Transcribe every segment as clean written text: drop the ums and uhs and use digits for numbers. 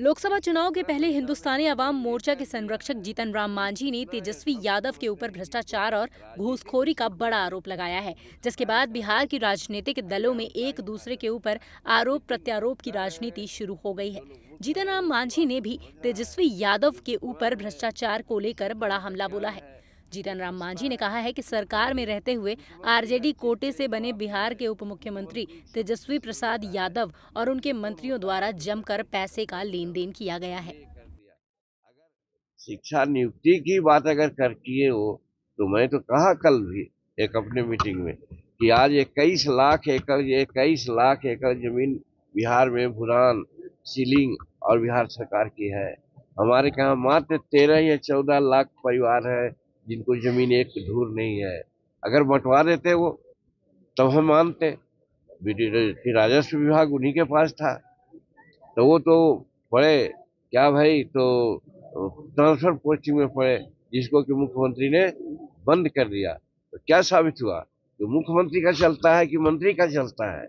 लोकसभा चुनाव के पहले हिंदुस्तानी आवाम मोर्चा के संरक्षक जीतन राम मांझी ने तेजस्वी यादव के ऊपर भ्रष्टाचार और घूसखोरी का बड़ा आरोप लगाया है, जिसके बाद बिहार की राजनीतिक दलों में एक दूसरे के ऊपर आरोप प्रत्यारोप की राजनीति शुरू हो गई है। जीतन राम मांझी ने भी तेजस्वी यादव के ऊपर भ्रष्टाचार को लेकर बड़ा हमला बोला है। जीतन राम मांझी ने कहा है कि सरकार में रहते हुए आरजेडी कोटे से बने बिहार के उप मुख्यमंत्री तेजस्वी प्रसाद यादव और उनके मंत्रियों द्वारा जमकर पैसे का लेन देन किया गया है। शिक्षा नियुक्ति की बात अगर करती हो तो मैं तो कहा कल भी एक अपने मीटिंग में कि आज 21 लाख एकड़ जमीन बिहार में भूरान सीलिंग और बिहार सरकार की है। हमारे यहाँ मात्र 13 या 14 लाख परिवार है जिनको जमीन एक धूर नहीं है। अगर बंटवा देते वो तब हम मानते, राजस्व विभाग उन्हीं के पास था तो वो तो पड़े क्या भाई, तो ट्रांसफर पोस्टिंग में पड़े जिसको कि मुख्यमंत्री ने बंद कर दिया। तो क्या साबित हुआ कि तो मुख्यमंत्री का चलता है कि मंत्री का चलता है,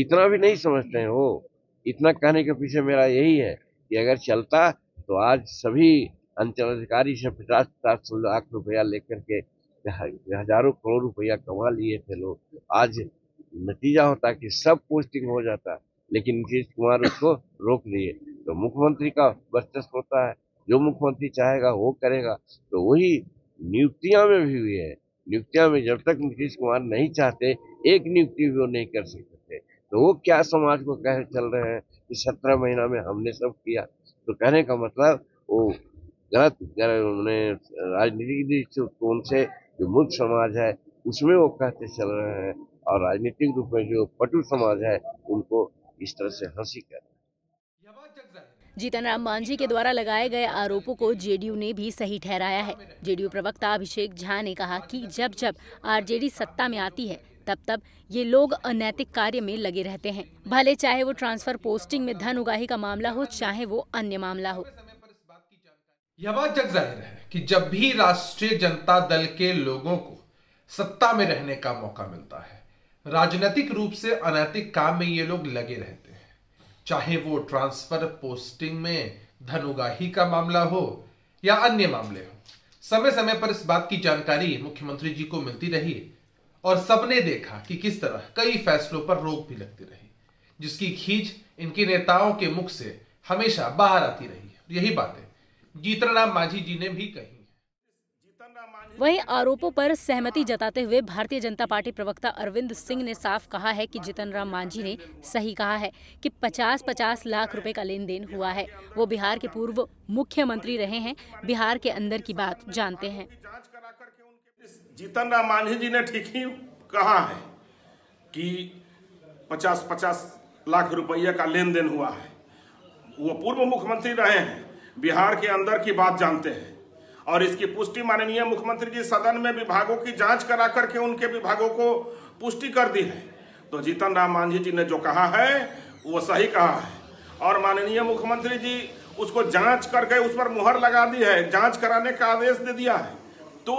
इतना भी नहीं समझते हैं वो। इतना कहने के पीछे मेरा यही है कि अगर चलता तो आज सभी अंचलाधिकारी से 50-60 लाख रुपया लेकर के हजारों करोड़ रुपया कमा लिए थे लोग। आज नतीजा होता कि सब पोस्टिंग हो जाता, लेकिन नीतीश कुमार उसको रोक लिए। तो मुख्यमंत्री का वर्चस्व होता है, जो मुख्यमंत्री चाहेगा वो करेगा। तो वही नियुक्तियां में भी हुई है। नियुक्तियां में जब तक नीतीश कुमार नहीं चाहते एक नियुक्ति भी वो नहीं कर सकते। तो वो क्या समाज को कह चल रहे हैं कि 17 महीना में हमने सब किया। तो कहने का मतलब वो गलत राजनीतिक दृष्टिकोण से जो मुक्त समाज है उसमें वो कहते चल रहे हैं, और राजनीतिक रूप में जो पटु समाज है उनको इस तरह से हंसी कर। जीतन राम मांझी के द्वारा लगाए गए आरोपों को जेडीयू ने भी सही ठहराया है। जेडीयू प्रवक्ता अभिषेक झा ने कहा कि जब जब आरजेडी सत्ता में आती है तब तब ये लोग अनैतिक कार्य में लगे रहते हैं, भले चाहे वो ट्रांसफर पोस्टिंग में धन उगाही का मामला हो चाहे वो अन्य मामला हो। यह बात जग जाहिर है कि जब भी राष्ट्रीय जनता दल के लोगों को सत्ता में रहने का मौका मिलता है, राजनीतिक रूप से अनैतिक काम में ये लोग लगे रहते हैं, चाहे वो ट्रांसफर पोस्टिंग में धन उगाही का मामला हो या अन्य मामले हो। समय समय पर इस बात की जानकारी मुख्यमंत्री जी को मिलती रही और सबने देखा कि किस तरह कई फैसलों पर रोक भी लगती रही, जिसकी खींच इनके नेताओं के मुख से हमेशा बाहर आती रही। यही बातें जीतन राम मांझी जी ने भी कही। वहीं आरोपों पर सहमति जताते हुए भारतीय जनता पार्टी प्रवक्ता अरविंद सिंह ने साफ कहा है कि जीतन राम मांझी ने सही कहा है कि 50-50 लाख रुपए का लेन देन हुआ है। वो बिहार के पूर्व मुख्यमंत्री रहे हैं, बिहार के अंदर की बात जानते हैं। जीतन राम मांझी जी ने ठीक ही कहा है कि 50-50 लाख रुपये का लेन देन हुआ है। वो पूर्व मुख्यमंत्री रहे हैं, बिहार के अंदर की बात जानते हैं, और इसकी पुष्टि माननीय मुख्यमंत्री जी सदन में विभागों की जांच करा करके उनके विभागों को पुष्टि कर दी है। तो जीतन राम मांझी जी ने जो कहा है वो सही कहा है, और माननीय मुख्यमंत्री जी उसको जांच करके उस पर मुहर लगा दी है, जांच कराने का आदेश दे दिया है। तो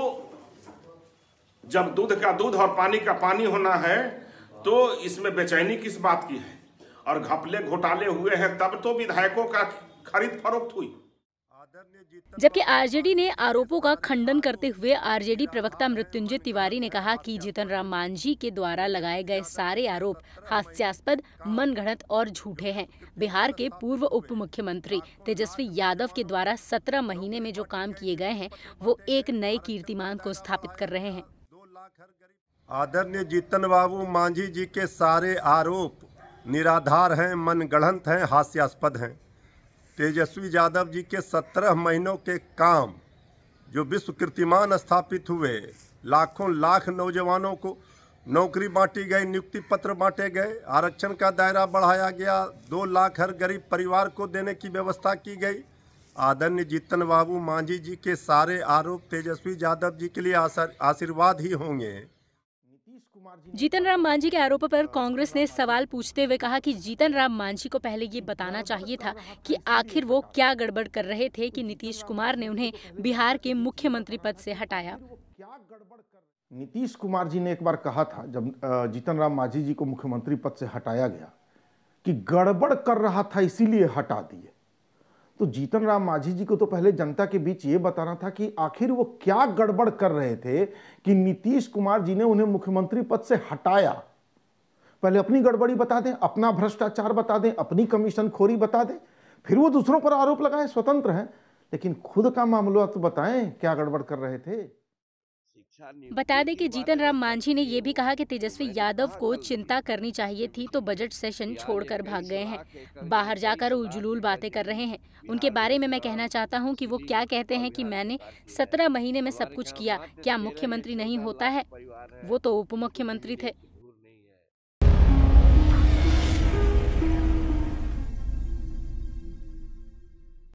जब दूध का दूध और पानी का पानी होना है तो इसमें बेचैनी किस बात की है, और घपले घोटाले हुए हैं तब तो विधायकों का खरीद फरोख्त हुई। जबकि आरजेडी ने आरोपों का खंडन करते हुए आरजेडी प्रवक्ता मृत्युंजय तिवारी ने कहा कि जीतन राम मांझी के द्वारा लगाए गए सारे आरोप हास्यास्पद, मनगढ़ंत और झूठे हैं। बिहार के पूर्व उप मुख्यमंत्री तेजस्वी यादव के द्वारा 17 महीने में जो काम किए गए हैं वो एक नए कीर्तिमान को स्थापित कर रहे हैं। आदरणीय जीतन बाबू मांझी जी के सारे आरोप निराधार हैं, मनगढ़ंत हैं, हास्यास्पद हैं। तेजस्वी यादव जी के 17 महीनों के काम जो विश्व कीर्तिमान स्थापित हुए, लाखों लाख नौजवानों को नौकरी बांटी गई, नियुक्ति पत्र बांटे गए, आरक्षण का दायरा बढ़ाया गया, 2 लाख हर गरीब परिवार को देने की व्यवस्था की गई। आदरणीय जीतन बाबू मांझी जी के सारे आरोप तेजस्वी यादव जी के लिए आशीर्वाद ही होंगे। जीतन राम मांझी के आरोपों पर कांग्रेस ने सवाल पूछते हुए कहा कि जीतन राम मांझी को पहले ये बताना चाहिए था कि आखिर वो क्या गड़बड़ कर रहे थे कि नीतीश कुमार ने उन्हें बिहार के मुख्यमंत्री पद से हटाया। नीतीश कुमार जी ने एक बार कहा था जब जीतन राम मांझी जी को मुख्यमंत्री पद से हटाया गया कि गड़बड़ कर रहा था इसीलिए हटा दिए। तो जीतन राम मांझी जी को तो पहले जनता के बीच ये बताना था कि आखिर वो क्या गड़बड़ कर रहे थे कि नीतीश कुमार जी ने उन्हें मुख्यमंत्री पद से हटाया। पहले अपनी गड़बड़ी बता दें, अपना भ्रष्टाचार बता दें, अपनी कमीशनखोरी बता दें, फिर वो दूसरों पर आरोप लगाए, स्वतंत्र हैं, लेकिन खुद का मामला तो बताएं क्या गड़बड़ कर रहे थे। बता दें कि जीतन राम मांझी ने ये भी कहा कि तेजस्वी यादव को चिंता करनी चाहिए थी तो बजट सेशन छोड़कर भाग गए हैं, बाहर जाकर उलझुलूल बातें कर रहे हैं। उनके बारे में मैं कहना चाहता हूं कि वो क्या कहते हैं कि मैंने 17 महीने में सब कुछ किया, क्या मुख्यमंत्री नहीं होता है? वो तो उप मुख्यमंत्री थे।